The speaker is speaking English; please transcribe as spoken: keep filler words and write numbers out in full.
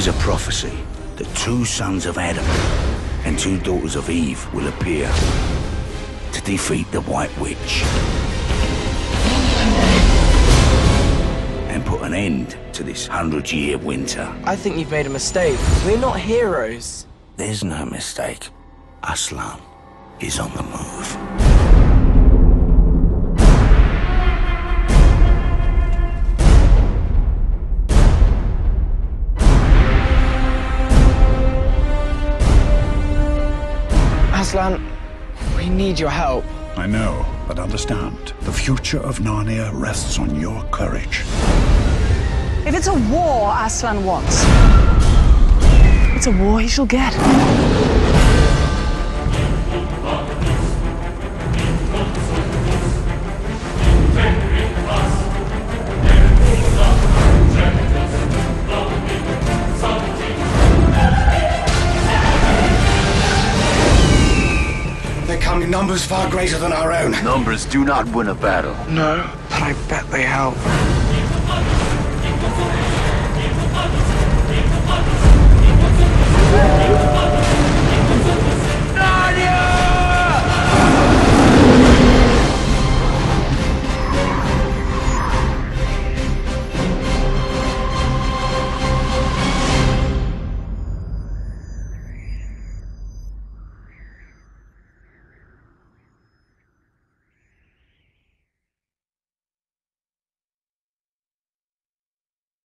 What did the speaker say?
is a prophecy that two sons of Adam and two daughters of Eve will appear to defeat the White Witch and put an end to this hundred-year winter. I think you've made a mistake. We're not heroes. There's no mistake. Aslan is on the move. Aslan, we need your help. I know, but understand. The future of Narnia rests on your courage. If it's a war Aslan wants, it's a war he shall get. Numbers far greater than our own. Numbers do not win a battle. No, but I bet they help.